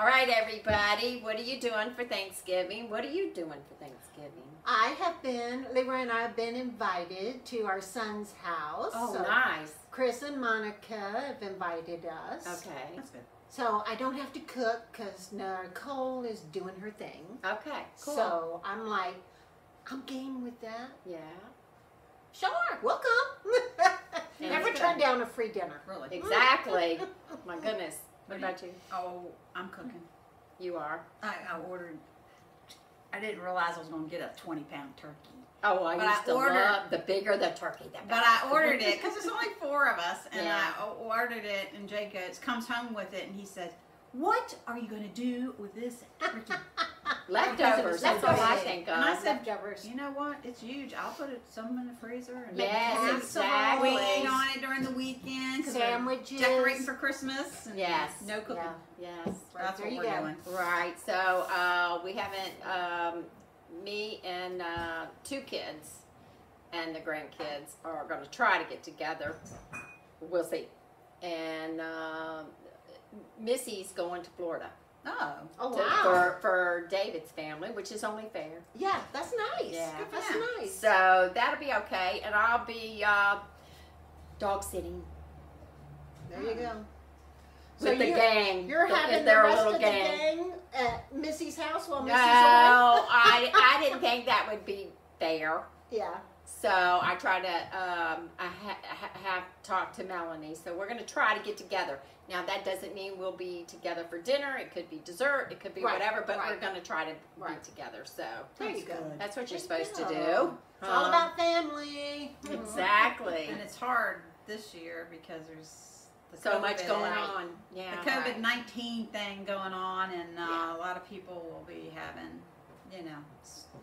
All right, everybody, what are you doing for Thanksgiving? What are you doing for Thanksgiving? I have been, Leroy and I have been invited to our son's house. Oh, so nice. Chris and Monica have invited us. Okay. That's good. So I don't have to cook because Nicole is doing her thing. Okay, cool. So I'm like, I'm game with that. Yeah. Sure, we'll come. Never turn down a free dinner. Really? Exactly. My goodness. What about you? Oh, I'm cooking. You are? I ordered. I didn't realize I was going to get a 20-pound turkey. Oh, I used to love the bigger the turkey, the better. But I ordered it because it's only 4 of us, and yeah. I ordered it, and Jake comes home with it, and he says, "What are you going to do with this turkey?" Leftovers. That's what I think of. And I said, leftovers. You know what? It's huge. I'll put some in the freezer and yes, exactly. Wait on it during the weekend. Sandwiches. Decorating for Christmas. And yes. No cooking. Yeah. Yes. Right. That's what we're doing. Right. So we haven't. Me and 2 kids and the grandkids are going to try to get together. We'll see. And Missy's going to Florida. Oh, wow. For David's family, which is only fair. Yeah, that's nice. Yeah, that's nice. So that'll be okay, and I'll be dog sitting. There you go. With the gang. You're having the rest of the gang at Missy's house while Missy's away? No, I didn't think that would be fair. Yeah. So I try to, I have talked to Melanie, so we're going to try to get together. Now that doesn't mean we'll be together for dinner, it could be dessert, it could be whatever, but we're going to try to be together. So there you go. That's what you're supposed to do. It's all about family. Exactly. And it's hard this year because there's so much going on. Yeah. The COVID-19 thing going on, and a lot of people will be having, you know,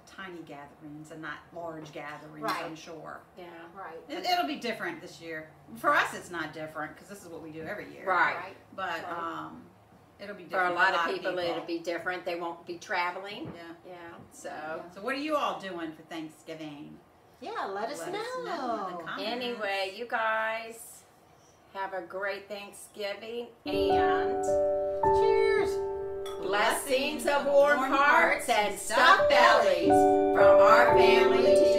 tiny gatherings and not large gatherings, I'm sure. Yeah. Right. It'll be different this year. For us, it's not different because this is what we do every year. Right. But it'll be different. For a lot of people, it'll be different. They won't be traveling. Yeah. Yeah. So. Yeah. So what are you all doing for Thanksgiving? Yeah, let us know. Anyway, you guys. Have a great Thanksgiving, and cheers! Blessings of warm hearts and stuffed bellies from our family to you.